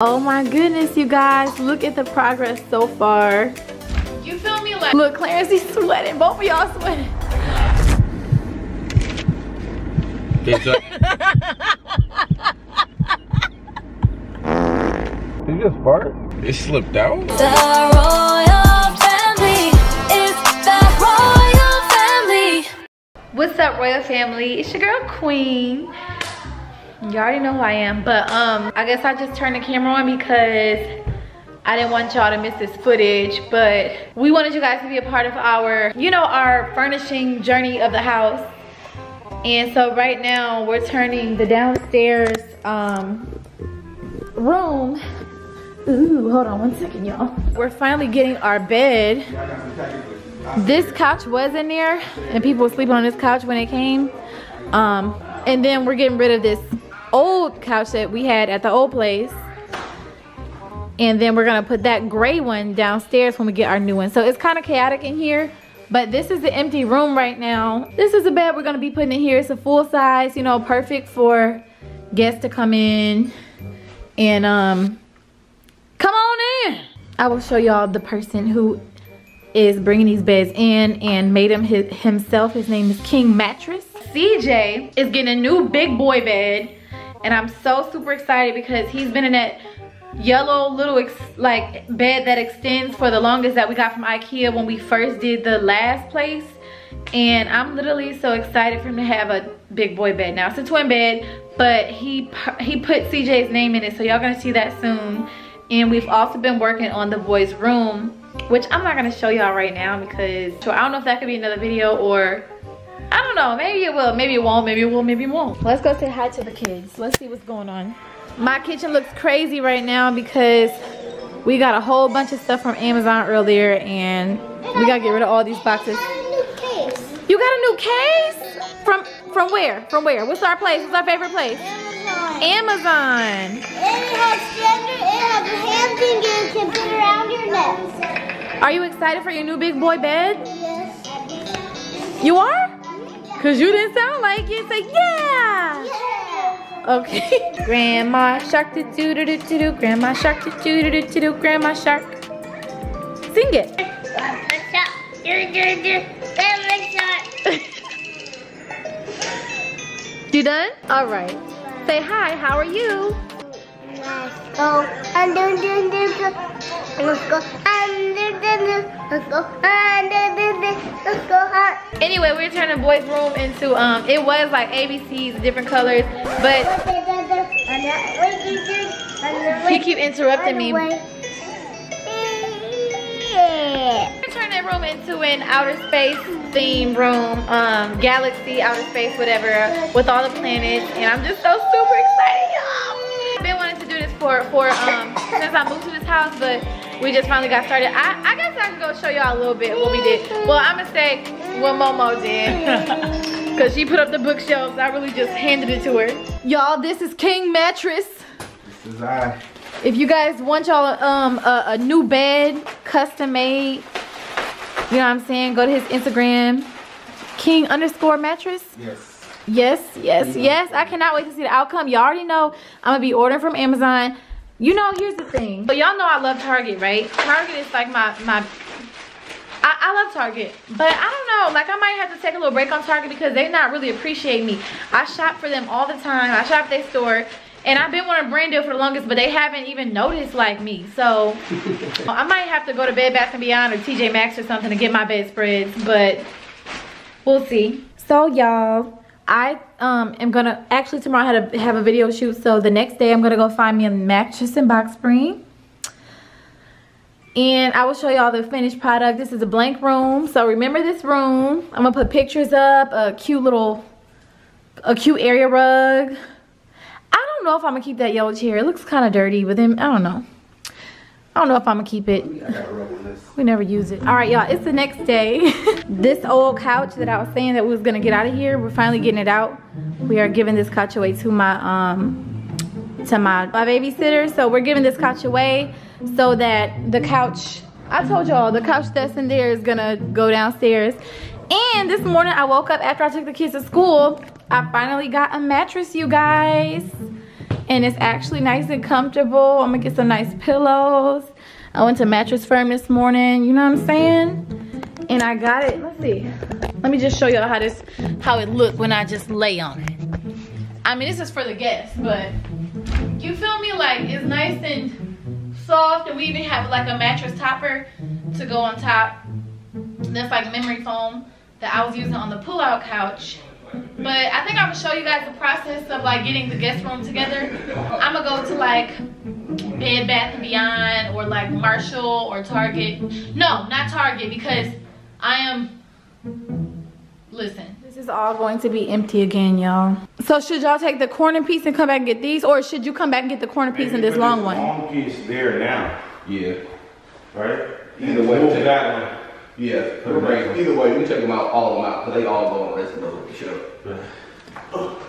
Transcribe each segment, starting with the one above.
Oh my goodness, you guys, look at the progress so far. You feel me? Like, look, Clarence, he's sweating. Both of y'all sweating. Did you just fart? It slipped out? The Royal Family is the Royal Family. What's up, Royal Family? It's your girl, Queen. You already know who I am, but I guess I just turned the camera on because I didn't want y'all to miss this footage, but we wanted you guys to be a part of our, you know, our furnishing journey of the house. And so right now we're turning the downstairs room. Ooh, hold on one second, y'all. We're finally getting our bed. This couch was in there and people were sleeping on this couch when it came. And then we're getting rid of this old couch that we had at the old place, and then we're gonna put that gray one downstairs when we get our new one. So it's kind of chaotic in here, but this is the empty room right now. This is the bed we're gonna be putting in here. It's a full size, you know, perfect for guests to come in and come on in. I will show y'all the person who is bringing these beds in and made them himself. His name is King Mattress. CJ is getting a new big boy bed, and I'm so super excited because he's been in that yellow little like bed that extends for the longest that we got from IKEA when we first did the last place, and I'm literally so excited for him to have a big boy bed now. It's a twin bed, but he put CJ's name in it, so y'all gonna see that soon. And we've also been working on the boys' room, which I'm not gonna show y'all right now because I don't know if that could be another video, or I don't know, maybe it will, maybe it won't, maybe it will, maybe it won't. Let's go say hi to the kids. Let's see what's going on. My kitchen looks crazy right now because we got a whole bunch of stuff from Amazon earlier, and we gotta get rid of all these boxes. You got a new case? From where? From where? What's our place? What's our favorite place? Amazon. It has gender, it has handling, and can put around your neck. Are you excited for your new big boy bed? Yes. You are? Cause you didn't sound like it. It's like, yeah! Yeah! Okay. Grandma shark to do do do do do. Grandma shark to do do do do. Grandma shark. Sing it. Grandma shark. Do do do. Grandma shark. You done? Alright. Say hi. How are you? Let's go. Let's go. Let's go. Let's go. Anyway, we're turning boys' room into, it was like ABCs, different colors, but he keep interrupting me. We're turning that room into an outer space theme room, galaxy, outer space, whatever, with all the planets, and I'm just so super excited, y'all. I've been wanting to do this for since I moved to this house, but we just finally got started. I guess I can go show y'all a little bit what we did. Well, I'm gonna say what Momo did, because she put up the bookshelves. I really just handed it to her. Y'all, this is King Mattress. This is I. If you guys want y'all a new bed, custom made, you know what I'm saying, go to his Instagram, King_Mattress. Yes. Yes, yes, yes. I cannot wait to see the outcome. Y'all already know I'm gonna be ordering from Amazon. You know, here's the thing. So y'all know I love Target, right? Target is like I love Target, but I don't know. Like, I might have to take a little break on Target because they not really appreciate me. I shop for them all the time. I shop at their store, and I've been wanting a brand deal for the longest, but they haven't even noticed like me. So I might have to go to Bed Bath and Beyond or TJ Maxx or something to get my bed spreads, but we'll see. So y'all, I am gonna, actually tomorrow I had to have a video shoot, so the next day I'm gonna go find me a mattress and box spring, and I will show y'all the finished product. This is a blank room, so remember this room. I'm gonna put pictures up, a cute area rug. I don't know if I'm gonna keep that yellow chair. It looks kind of dirty, but then I don't know. I don't know if I'm gonna keep it. We never use it. All right, y'all, it's the next day. This old couch that I was saying that we was gonna get out of here, we're finally getting it out. We are giving this couch away to my babysitter. So we're giving this couch away so that the couch, I told y'all, the couch that's in there is gonna go downstairs. And this morning I woke up after I took the kids to school. I finally got a mattress, you guys. and it's actually nice and comfortable. I'm gonna get some nice pillows. I went to Mattress Firm this morning, you know what I'm saying? And I got it, let's see. Let me just show y'all how this, how it looked when I just lay on it. I mean, this is for the guests, but you feel me? Like, it's nice and soft, and we even have like a mattress topper to go on top. That's like memory foam that I was using on the pull-out couch. But I think I'm gonna show you guys the process of like getting the guest room together. I'm gonna go to like Bed Bath and Beyond or like Marshall or Target. No, not Target, because I am, listen. This is all going to be empty again, y'all. So should y'all take the corner piece and come back and get these, or should you come back and get the corner piece and this long one? Long piece there now. Yeah. Right? Either way, we'll take that one. Yeah, put right. Either way, we take them out, all of them out, because they all go on the rest of the show.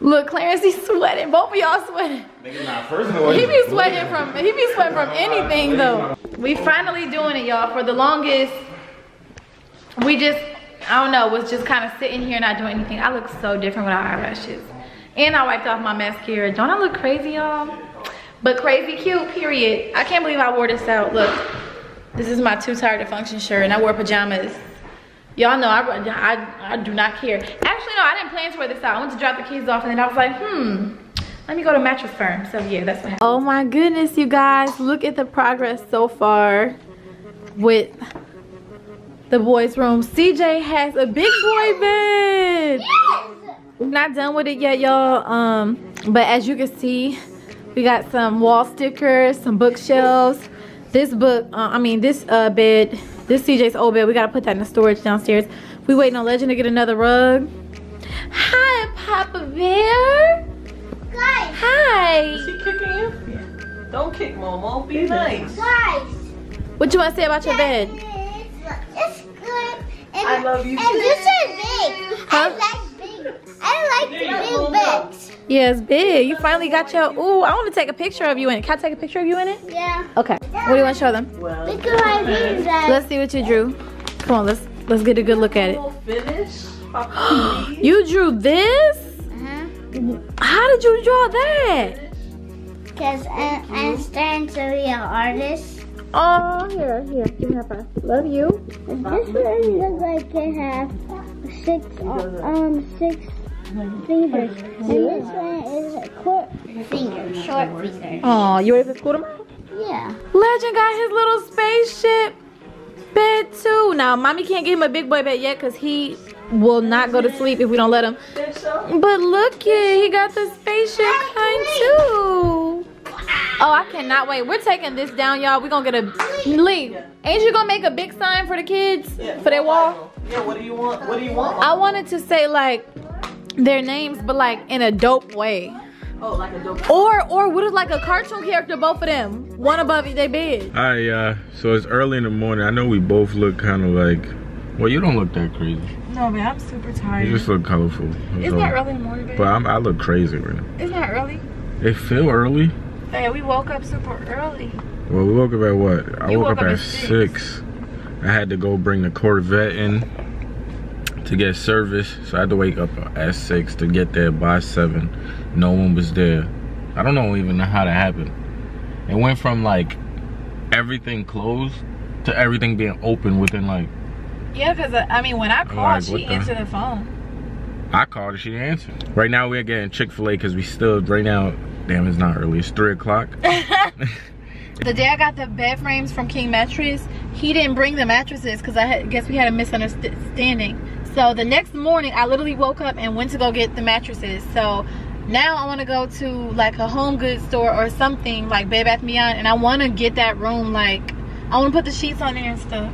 Look, Clarence, he's sweating. Both of y'all sweating. He be sweating from anything though. We finally doing it, y'all. For the longest, we just, I don't know, was just kind of sitting here not doing anything. I look so different without eyelashes, and I wiped off my mascara. Don't I look crazy, y'all? But crazy cute, period. I can't believe I wore this out. Look. This is my Too Tired to Function shirt, and I wore pajamas. Y'all know I do not care. Actually, no, I didn't plan to wear this out. I went to drop the kids off, and then I was like, let me go to Mattress Firm. So yeah, that's what happened. Oh my goodness, you guys. Look at the progress so far with the boys' room. CJ has a big boy bed. Yes! We're not done with it yet, y'all. But as you can see, we got some wall stickers, some bookshelves. This book, this bed, this CJ's old bed, we gotta put that in the storage downstairs. We waiting on Legend to get another rug. Hi, Papa Bear. Guys. Hi. Is she kicking you? Yeah. Don't kick Momo, be nice. Guys. What you wanna say about your bed? It's good. And I love you. And you said big. Huh? I like the big beds. Yeah, it's big. You finally got your, ooh, I want to take a picture of you in it. Can I take a picture of you in it? Yeah. Okay. What do you want to show them? Well, let's see what you drew. Come on, let's get a good look at it. You drew this? Uh-huh. How did you draw that? Because I'm starting to be an artist. Oh, here, have a, love you. This one looks like it has six fingers. And this one is a short finger. Oh, you ready for school tomorrow? Yeah. Legend got his little spaceship bed too. Now, mommy can't give him a big boy bed yet because he will not go to sleep if we don't let him. But look it, he got the spaceship kind too. Oh, I cannot wait. We're taking this down, y'all. We're gonna get a leaf. Ain't you gonna make a big sign for the kids? Yeah. For their wall? Yeah, what do you want? What do you want? I wanted to say like their names, but like in a dope way. Oh, like a dope. Or what is like a cartoon character, both of them? One above their bed. Alright, so it's early in the morning. I know we both look kind of like, well, you don't look that crazy. No, man, I'm super tired. You just look colorful. It's not early in the morning, babe. But I look crazy right now. It's not early. It feel early. Hey, we woke up super early. Well, we woke up at what? I woke up at 6. I had to go bring the Corvette in to get service. So I had to wake up at 6 to get there by 7. No one was there. I don't know even how that happened. It went from like everything closed to everything being open within like. Yeah, because I mean, when I called, like, she answered the phone. I called and she didn't answer. Right now we're getting Chick-fil-A because we still, right now, damn, it's not early. It's 3 o'clock. The day I got the bed frames from King Mattress, he didn't bring the mattresses because I guess we had a misunderstanding. So the next morning, I literally woke up and went to go get the mattresses. So now I want to go to like a home goods store or something like Bed Bath & Beyond, and I want to get that room. Like I want to put the sheets on there and stuff,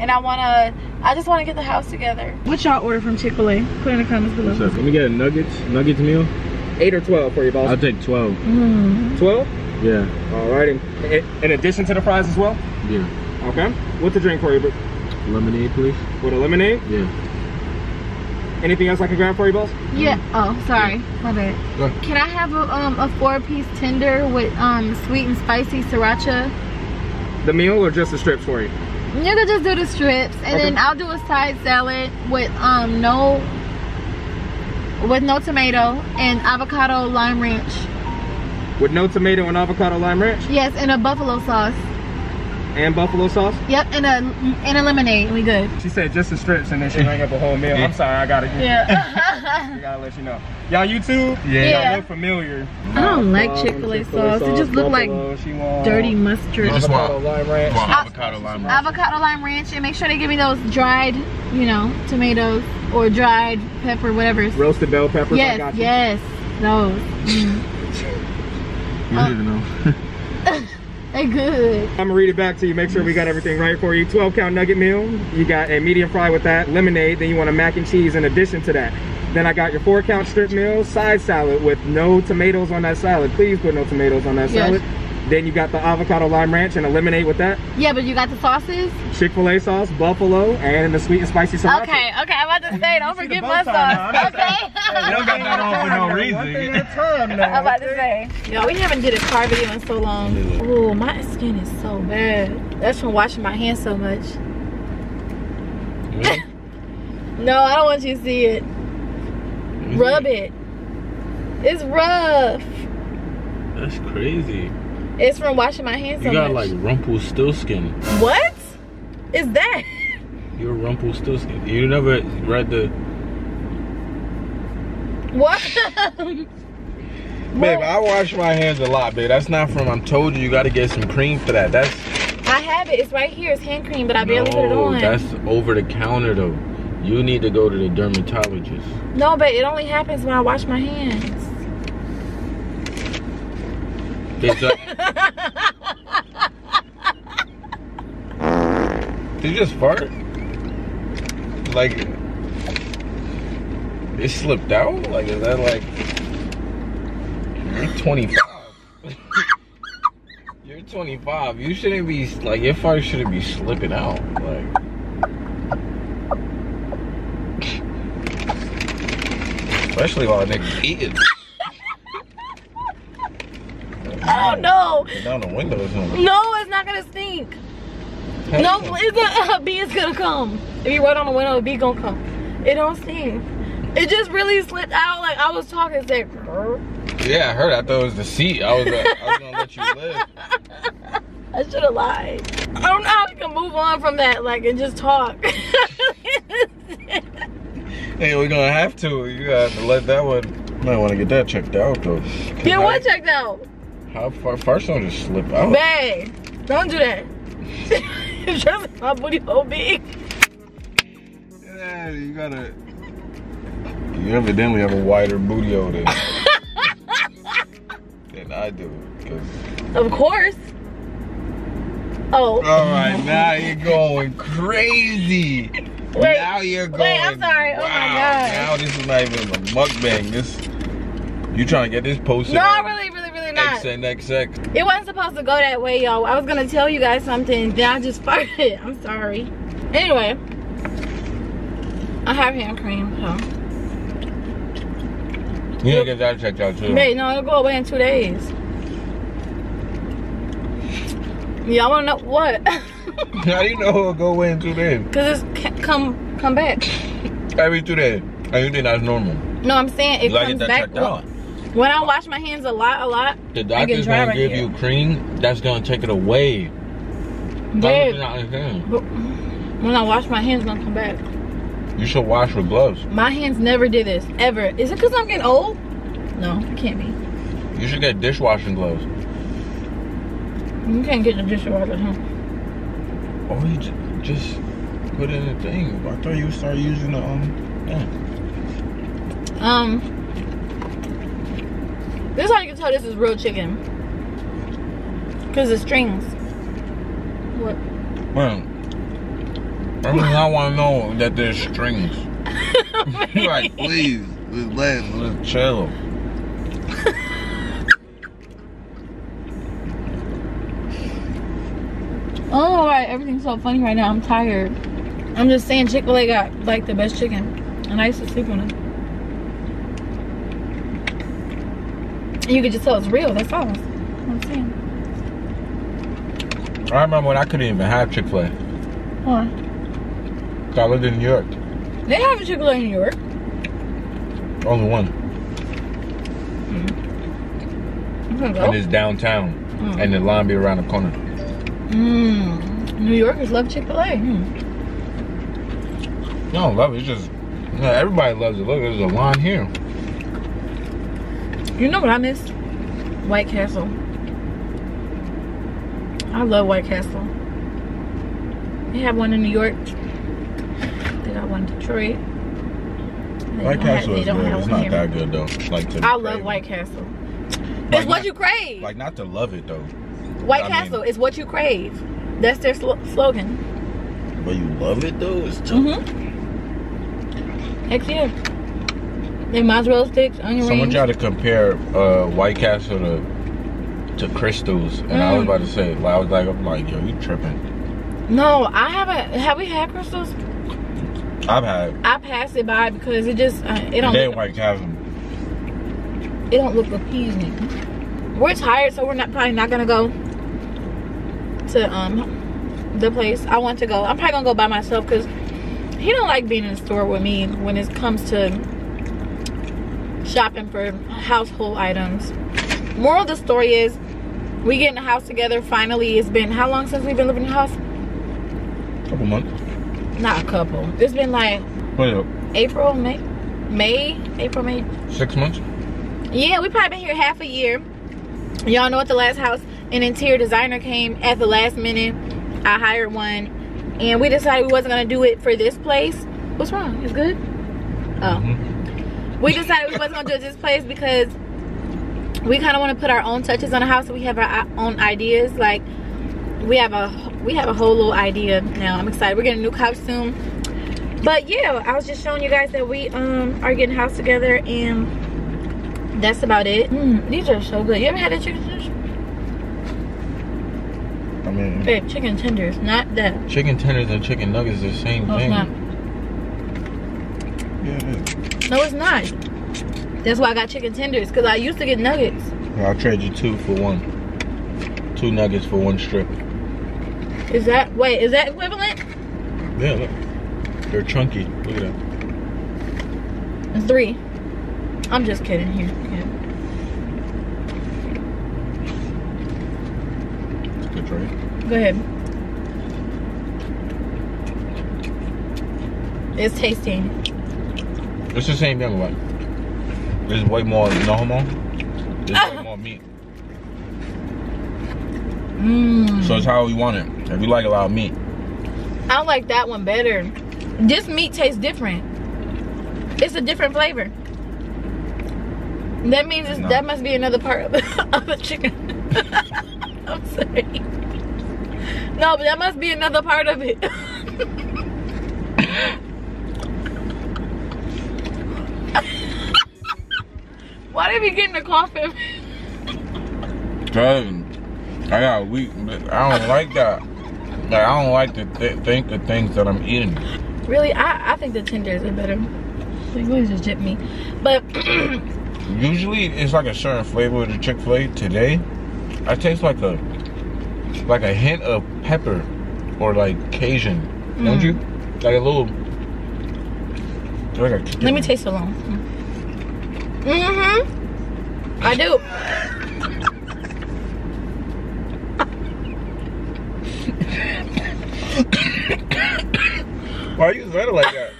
and I just want to get the house together. What y'all order from Chick-fil-A? Put in the comments below. What's up? Let me get a nuggets meal. 8 or 12 for your boss? I'll take 12. 12? Yeah. Alrighty. In addition to the fries as well? Yeah. Okay. What's the drink for you? Lemonade, please. With a lemonade? Yeah. Anything else I can grab for you, boss? Yeah. Oh, sorry. My bad. What? Can I have a 4-piece tender with sweet and spicy sriracha? The meal or just the strips for you? You can just do the strips, and then I'll do a side salad with no with no tomato and avocado lime ranch. With no tomato and avocado lime ranch? Yes, and a buffalo sauce. And buffalo sauce? Yep, and a lemonade. We good. She said just the strips and then she rang up a whole meal. I'm sorry, I gotta get I gotta let you know. Y'all YouTube? Yeah. Y'all look familiar. I don't like Chick-fil-A sauce. It just looked like dirty mustard. You just want avocado lime ranch. Avocado lime ranch, and make sure they give me those dried, you know, tomatoes or dried pepper, whatever. Roasted bell peppers. Yes, I got you. Yes, those. You don't even know. They good. I'm gonna read it back to you, make sure we got everything right for you. 12 count nugget meal, you got a medium fry with that, lemonade, then you want a mac and cheese in addition to that. Then I got your 4-count strip meal, side salad with no tomatoes on that salad. Please put no tomatoes on that salad. Then you got the avocado lime ranch and a lemonade with that. Yeah, but you got the sauces? Chick-fil-A sauce, buffalo, and the sweet and spicy sauce. Okay, okay, I'm about to say, don't forget my sauce, okay? You don't got that on for no reason. I'm about to say. Yo, we haven't did a car video in so long. Ooh, my skin is so bad. That's from washing my hands so much. No, I don't want you to see it. Rub it. It's rough. That's crazy. It's from washing my hands so much. You got like Rumpelstiltskin. What is that? You're Rumpelstiltskin. You never read the... What? Babe, I wash my hands a lot, babe. That's not from... I told you, you got to get some cream for that. That's... I have it. It's right here. It's hand cream, but I barely put it on. No, that's over the counter, though. You need to go to the dermatologist. No, but it only happens when I wash my hands. Did you just fart? Like, it slipped out? Like, is that like... You're 25. You're 25. You shouldn't be... Like, your fart shouldn't be slipping out. Like... Especially while niggas eating. Oh no! Down the window or something. No, it's not gonna stink. Hey, no, a bee is gonna come. If you wrote on the window, a bee gonna come. It don't stink. It just really slipped out. Like I was talking, said. Yeah, I heard. I thought it was the seat. I was gonna let you live. I should have lied. I don't know how we can move on from that. Like and just talk. Hey, we're gonna have to. You gotta have to let that one. Might want to get that checked out though. Get what checked out? How far? First don't just slip out. Babe, don't do that. Just my booty hole big. Yeah, you gotta. You evidently have a wider booty hole than I do. Of course. Oh. All right, now you're going crazy. Wait, now you're going. Wait, I'm sorry. Wow, oh my god. Now this is not even a mukbang. This. You trying to get this posted? No, I really, really, really not. XNXX. It wasn't supposed to go that way, y'all. I was gonna tell you guys something, then I just farted. I'm sorry. Anyway, I have hand cream. So. You need to get that checked out too. Wait, no, it'll go away in 2 days. Y'all wanna know what? How do you know it'll go away in 2 days? Cause it's come back every 2 days. And you think that's normal? No, I'm saying it comes back. When I wash my hands a lot, the doctor's gonna give you cream that's gonna take it away. Babe, when I wash my hands, it's gonna come back. You should wash with gloves. My hands never did this ever. Is it because I'm getting old? No, it can't be. You should get dishwashing gloves. You can't get the dishwasher, huh? Oh, you just put in a thing. I thought you start using the thing. This is how you can tell this is real chicken. Because the strings. What? Well, I mean, I want to know that there's strings. Like, please, just let it chill. Oh, right. Everything's so funny right now. I'm tired. I'm just saying Chick-fil-A got, like, the best chicken. And I used to sleep on it. You could just tell it's real, that's all. I'm saying. I remember when I couldn't even have Chick-fil-A. Huh? Because I lived in New York. They have a Chick-fil-A in New York. Only one. Mm-hmm. And it's downtown. Mm-hmm. And the line be around the corner. Mm. New Yorkers love Chick-fil-A. Mm. No, love it. It's just, you know, everybody loves it. Look, there's a line here. You know what I miss? White Castle. I love White Castle. They have one in New York. They got one in Detroit. White Castle is good. It's not that good though. Like I love White Castle. It's what you crave. Like not to love it though. White Castle is what you crave. That's their slogan. But you love it though? It's tough. Mm-hmm. Heck yeah. They mozzarella sticks, onion rings. So I want y'all to compare White Castle to Crystals. And I was about to say, I'm like, yo, you tripping. No, I haven't. Have we had Crystals? I've had. I passed it by because it just, it don't look. White Castle. It don't look appeasing. We're tired, so we're not probably not going to go to the place I want to go. I'm probably going to go by myself because he don't like being in the store with me when it comes to shopping for household items. Moral of the story is, we get in the house together. Finally, it's been how long since we've been living in the house? Couple months. Not a couple. It's been like April, May. 6 months. Yeah, we probably been here half a year. Y'all know at the last house, an interior designer came at the last minute. I hired one, and we decided we wasn't gonna do it for this place. What's wrong? It's good. Oh, we decided we wasn't gonna do it this place because we kind of want to put our own touches on the house. So we have our own ideas. Like we have a whole little idea now. I'm excited. We're getting a new couch soon. But yeah, I was just showing you guys that we are getting house together, and that's about it. These are so good. You ever had a chicken tenders? I mean, babe, chicken tenders, not that. Chicken tenders and chicken nuggets are the same thing. It's not. Yeah, it is. No, it's not. That's why I got chicken tenders, because I used to get nuggets. I'll trade you two for one. Two nuggets for one strip. Is that, wait, is that equivalent? Yeah, look. They're chunky. Look at that. And three. I'm just kidding here. Yeah. That's a good trade. Go ahead. It's tasty. It's the same thing, like. There's way more, you know, homo. There's way more meat. So it's how we want it. If you like a lot of meat. I like that one better. This meat tastes different. It's a different flavor. That means it's, that must be another part of a chicken. I'm sorry. No, but that must be another part of it. Why did we get in the coffin? Cause I got weak. I don't like that. Like I don't like to think of things that I'm eating. Really, I think the tenders are better. Like, what is this chip meat? But usually it's like a certain flavor of the Chick-fil-A. Today, I taste like a hint of pepper or like Cajun. Don't you? Like a little. Like a, let me taste alone. Mm-hmm. I do. Why you said it like that?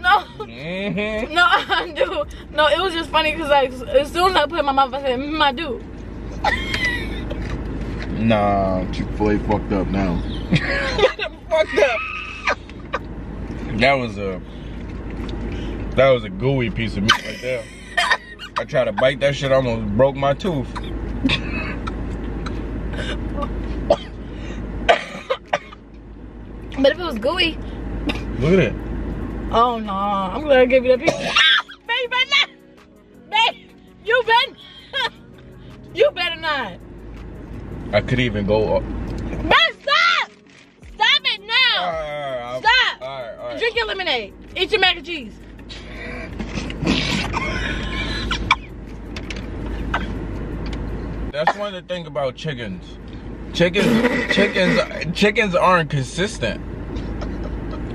No. Mm-hmm. No, I do. No, it was just funny because like as soon as I put it in my mouth, I said, I do. Nah, Chick-fil-A fucked up now. Fucked up. That was a gooey piece of meat right there. I tried to bite that shit, I almost broke my tooth. But if it was gooey. Look at it. Oh no, I'm glad I gave you that piece. Babe, better not. Babe, you better. You better not. I could even go up. Babe, stop! Stop it now! All right, stop! All right. Drink your lemonade. Eat your mac and cheese. That's one of the things about chickens. Chickens aren't consistent.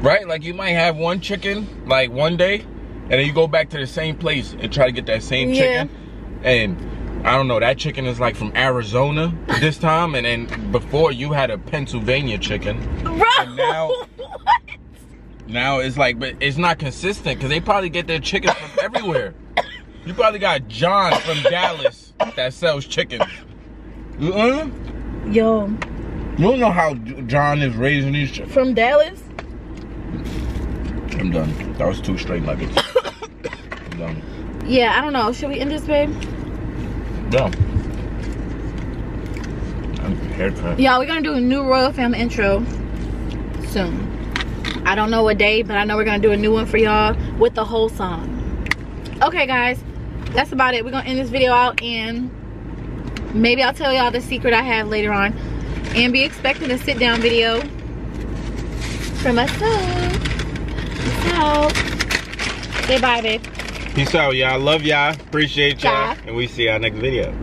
Right? Like you might have one chicken like one day and then you go back to the same place and try to get that same chicken, and I don't know, that chicken is like from Arizona this time, and then before you had a Pennsylvania chicken. Bro, and now, what? Now it's like, but it's not consistent because they probably get their chicken from everywhere. You probably got John from Dallas that sells chicken. Yo. You don't know how John is raising these chickens. From Dallas? I'm done. That was 2 straight nuggets. I'm done. Yeah, I don't know. Should we end this, babe? No. I'm haircut. Yeah, we're going to do a new Royal Family intro soon. I don't know what day, but I know we're going to do a new one for y'all with the whole song. Okay, guys. That's about it. We're going to end this video out, and maybe I'll tell y'all the secret I have later on. And be expecting a sit down video from us. Peace out. Say bye, babe. Peace out, y'all. Love y'all. Appreciate y'all. And we see y'all next video.